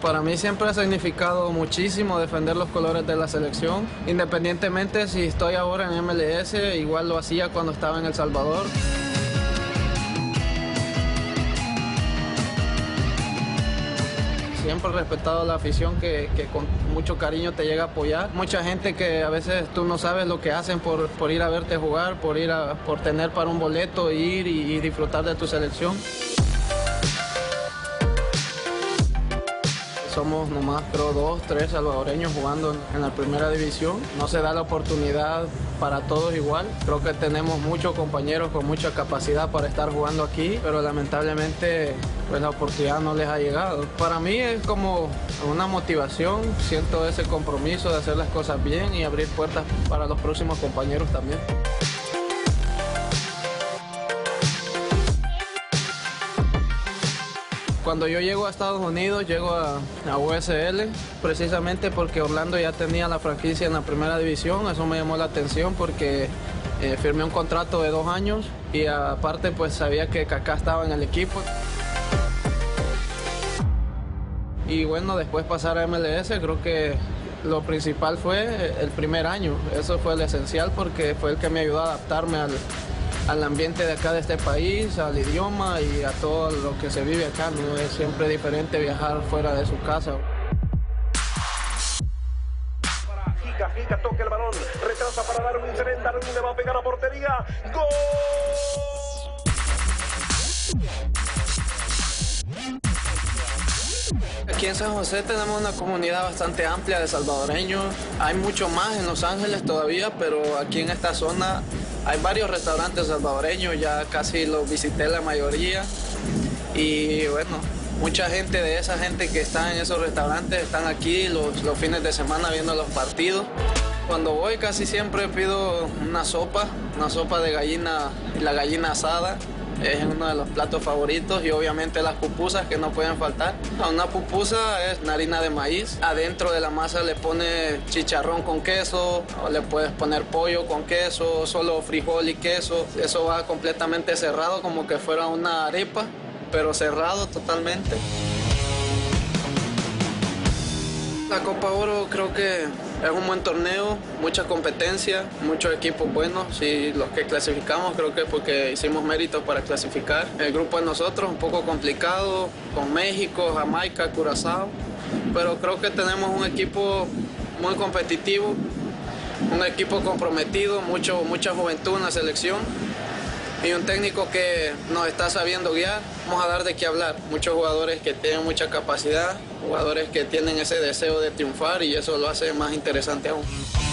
Para mí siempre ha significado muchísimo defender los colores de la selección. Independientemente si estoy ahora en MLS, igual lo hacía cuando estaba en El Salvador. Siempre he respetado la afición que con mucho cariño te llega a apoyar. Mucha gente que a veces tú no sabes lo que hacen por ir a verte jugar, por tener para un boleto, ir y disfrutar de tu selección. Somos nomás creo 2, 3 salvadoreños jugando en la primera división. No se da la oportunidad para todos igual. Creo que tenemos muchos compañeros con mucha capacidad para estar jugando aquí, pero lamentablemente pues, la oportunidad no les ha llegado. Para mí es como una motivación, siento ese compromiso de hacer las cosas bien y abrir puertas para los próximos compañeros también. Cuando yo llego a Estados Unidos, llego a USL, precisamente porque Orlando ya tenía la franquicia en la primera división. Eso me llamó la atención porque firmé un contrato de 2 años y aparte pues sabía que Kaká estaba en el equipo. Y bueno, después pasar a MLS, creo que lo principal fue el primer año. Eso fue el esencial porque fue el que me ayudó a adaptarme al ambiente de acá de este país, al idioma y a todo lo que se vive acá, ¿no? Es siempre diferente viajar fuera de su casa. Para Jica, toca el balón, retrasa para Darwin le va a pegar a portería, ¡gol! Aquí en San José tenemos una comunidad bastante amplia de salvadoreños. Hay mucho más en Los Ángeles todavía, pero aquí en esta zona hay varios restaurantes salvadoreños, ya casi los visité la mayoría. Y bueno, mucha gente de esa gente que está en esos restaurantes están aquí los fines de semana viendo los partidos. Cuando voy casi siempre pido una sopa de gallina, la gallina asada. Es uno de los platos favoritos y obviamente las pupusas que no pueden faltar. Una pupusa es una harina de maíz. Adentro de la masa le pones chicharrón con queso, o le puedes poner pollo con queso, solo frijol y queso. Eso va completamente cerrado como que fuera una arepa, pero cerrado totalmente. La Copa Oro creo que es un buen torneo, mucha competencia, muchos equipos buenos y los que clasificamos creo que es porque hicimos méritos para clasificar. El grupo de nosotros un poco complicado, con México, Jamaica, Curazao, pero creo que tenemos un equipo muy competitivo, un equipo comprometido, mucha juventud en la selección y un técnico que nos está sabiendo guiar. Vamos a dar de qué hablar, muchos jugadores que tienen mucha capacidad, jugadores que tienen ese deseo de triunfar y eso lo hace más interesante aún.